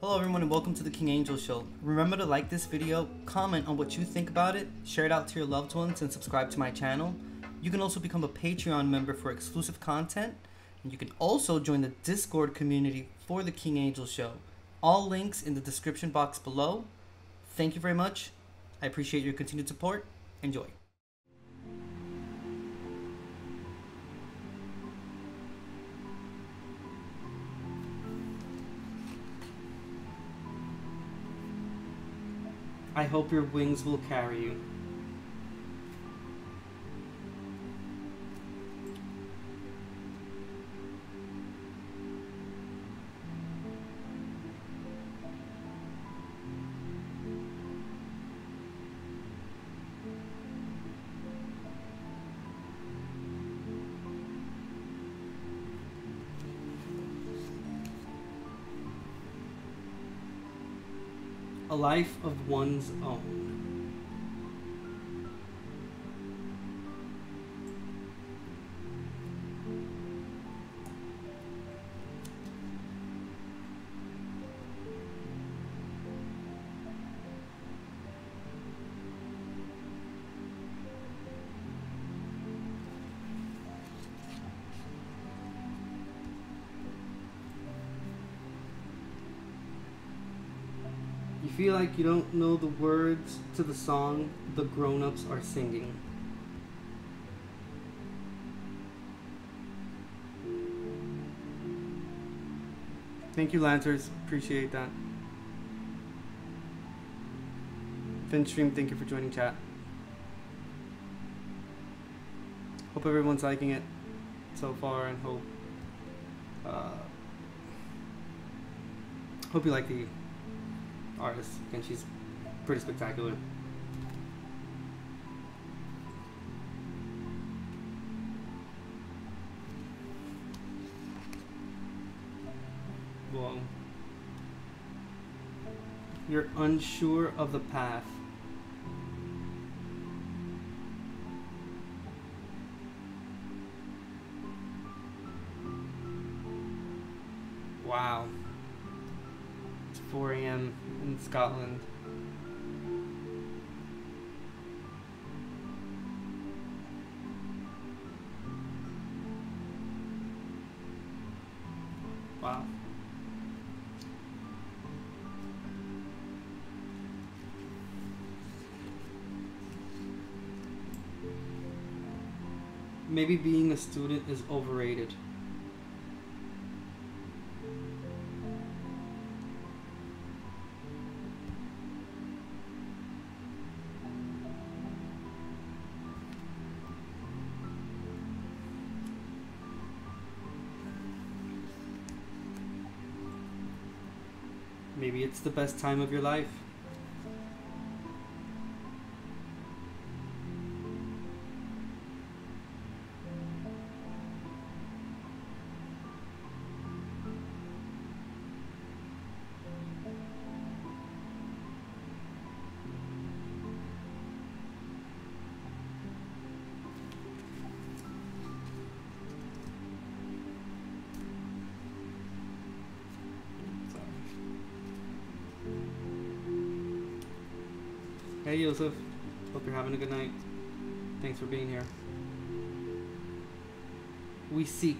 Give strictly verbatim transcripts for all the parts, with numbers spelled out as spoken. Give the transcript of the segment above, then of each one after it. Hello everyone and welcome to the King Angel Show. Remember to like this video, comment on what you think about it, share it out to your loved ones, and subscribe to my channel. You can also become a Patreon member for exclusive content, and you can also join the Discord community for the King Angel Show. All links in the description box below. Thank you very much. I appreciate your continued support. Enjoy. I hope your wings will carry you. A life of one's own. Feel like you don't know the words to the song the grown-ups are singing. Thank you, Lancers. Appreciate that. Ben stream, thank you for joining chat. Hope everyone's liking it so far, and hope uh, hope you like the artist, and she's pretty spectacular. Whoa. You're unsure of the path. Wow. It's four A M in Scotland. Wow. Maybe being a student is overrated. Maybe it's the best time of your life. Hey Yosef, hope you're having a good night. Thanks for being here. We seek.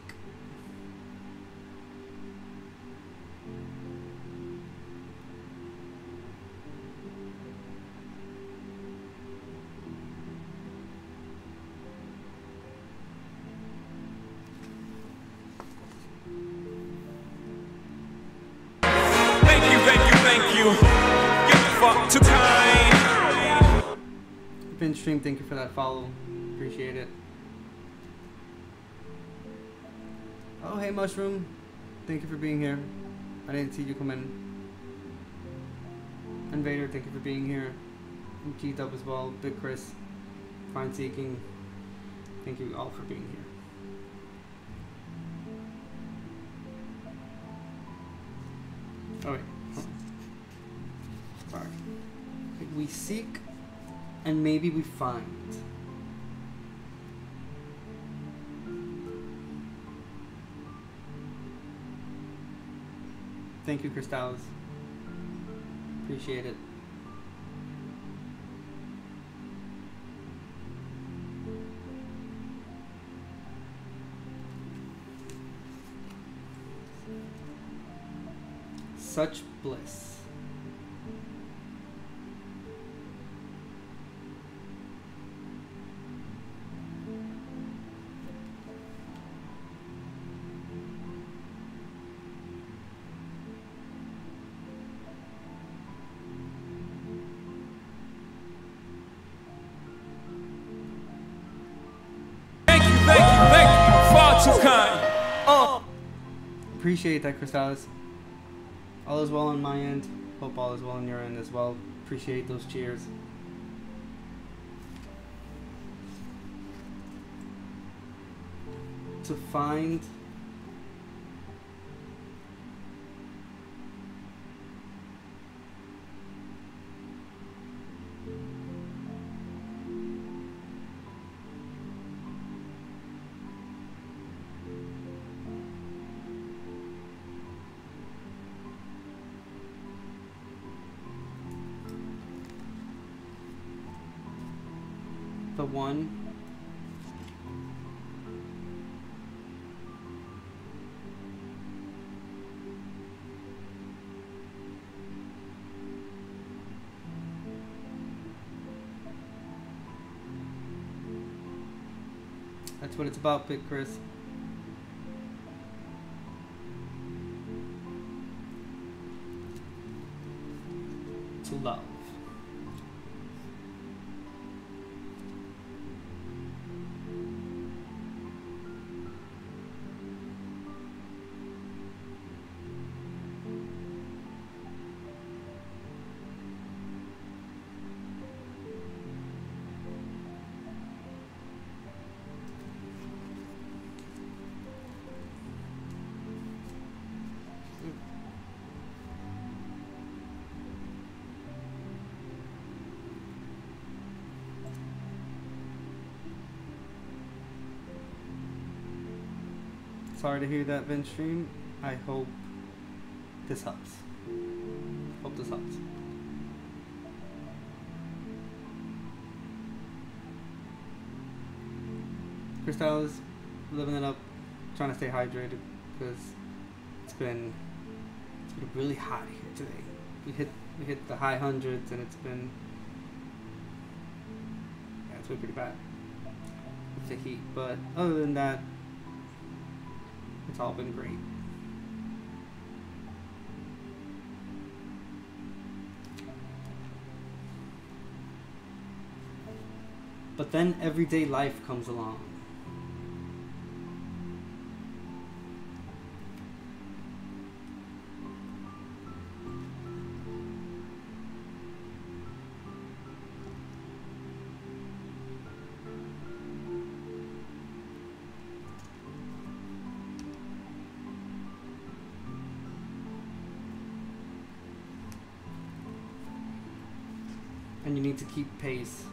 Thank you, thank you, thank you. Give the fuck to kind. Ben stream, thank you for that follow. Appreciate it. Oh, hey Mushroom. Thank you for being here. I didn't see you come in. Invader, thank you for being here. G-Dub as well. Big Chris. Find Seeking. Thank you all for being here. All right. Oh. Sorry. We seek. And maybe we find. Thank you, Christelle. Appreciate it. Such bliss. Appreciate that, Chrystalis. All is well on my end. Hope all is well on your end as well. Appreciate those cheers. To find the one that's what it's about, Big Chris. To love. Sorry to hear that, Ben stream. I hope this helps. Hope this helps. Christelle is living it up, trying to stay hydrated because it's been it's been really hot here today. We hit we hit the high hundreds and it's been yeah, it's been pretty bad with the heat. But other than that, it's all been great. But then everyday life comes along. And you need to keep pace.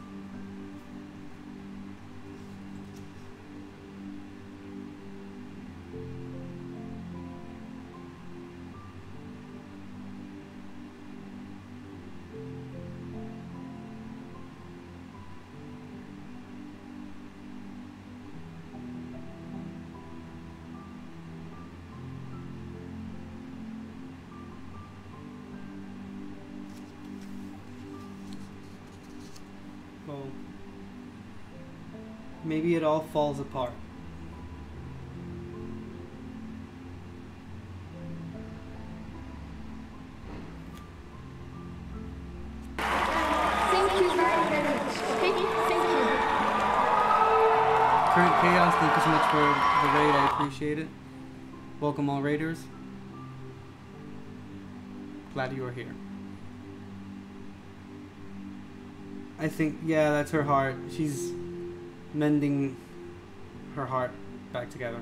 Maybe it all falls apart. Thank you very much. Thank you. Thank you. Current Chaos, thank you so much for the raid. I appreciate it. Welcome all raiders. Glad you are here. I think, yeah, that's her heart. She's mending her heart back together.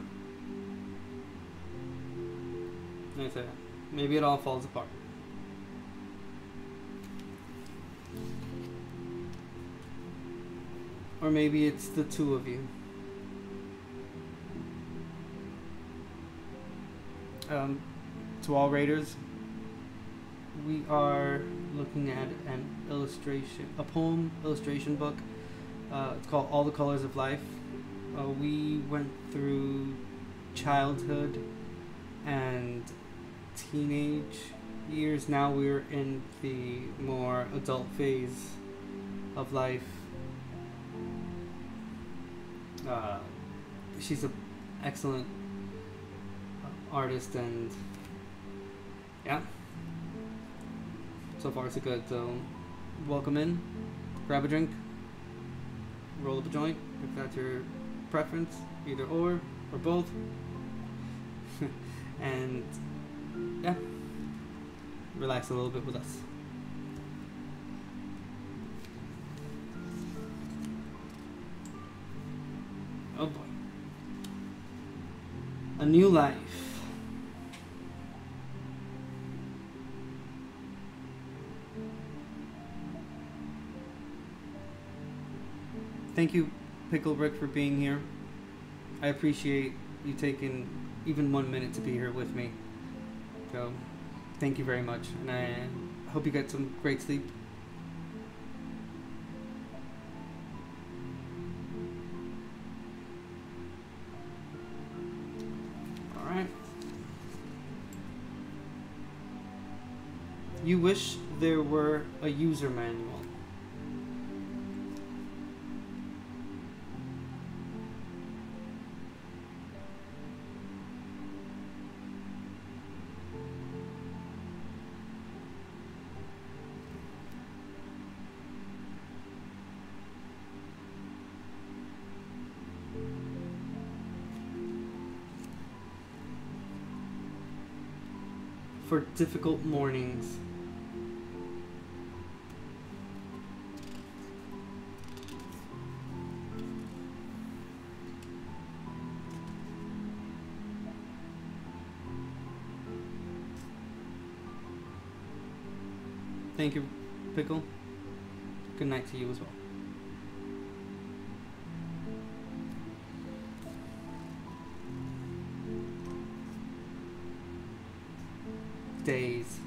Like I said, maybe it all falls apart. Or maybe it's the two of you. Um, to all raiders, we are looking at an illustration, a poem illustration book. Uh, it's called All the Colors of Life. Uh, we went through childhood and teenage years. Now we're in the more adult phase of life. Uh, she's an excellent artist, and yeah, so far so good. So welcome in, grab a drink, roll up a joint if that's your preference, either or or both. And yeah, relax a little bit with us. Oh boy. A new life. Thank you, Picklebrick, for being here. I appreciate you taking even one minute to be here with me. So, thank you very much, and I hope you get some great sleep. All right. You wish there were a user manual. For difficult mornings. Thank you, Pickle. Good night to you as well. Days.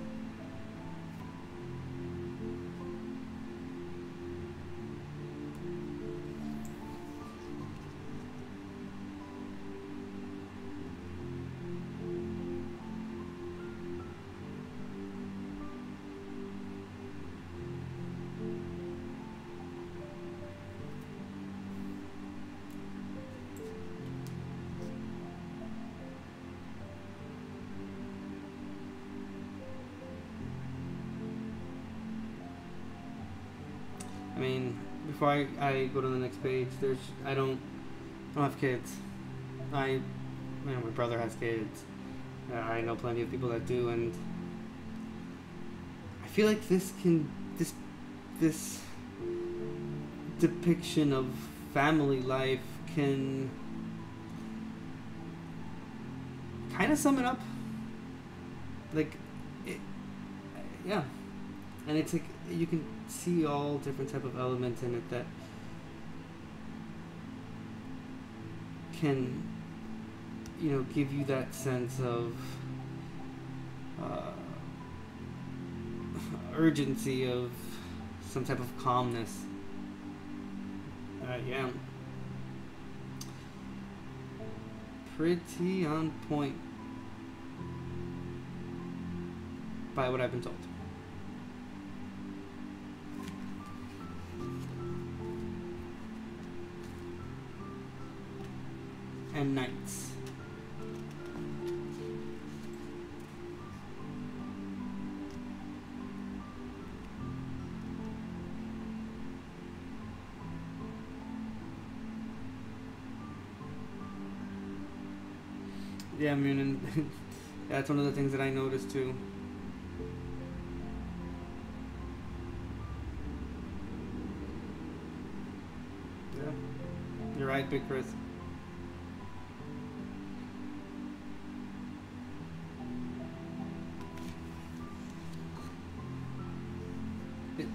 I mean, before I, I go to the next page, there's I don't I don't have kids. I, you know, my brother has kids. Uh, I know plenty of people that do, and I feel like this can this this depiction of family life can kind of sum it up. Like, it, yeah, and it's like you can see all different type of elements in it that can, you know, give you that sense of uh, urgency, of some type of calmness. Uh, yeah, pretty on point by what I've been told. And nights. Yeah, I mean, and that's one of the things that I noticed too. Yeah, you're right, Big Chris.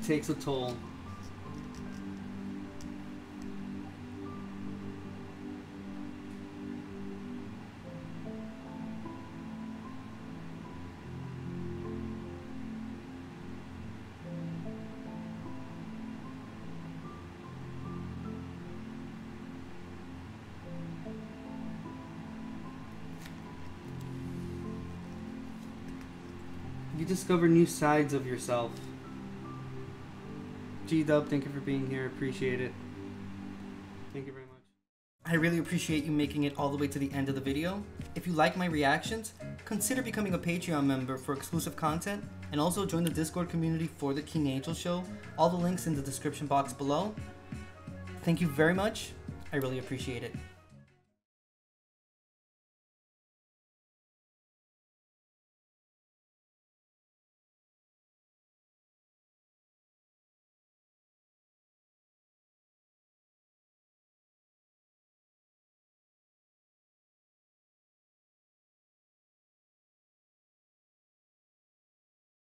Takes a toll. You discover new sides of yourself. G-Dub, thank you for being here. Appreciate it. Thank you very much. I really appreciate you making it all the way to the end of the video. If you like my reactions, consider becoming a Patreon member for exclusive content, and also join the Discord community for the King Angel Show. All the links in the description box below. Thank you very much. I really appreciate it.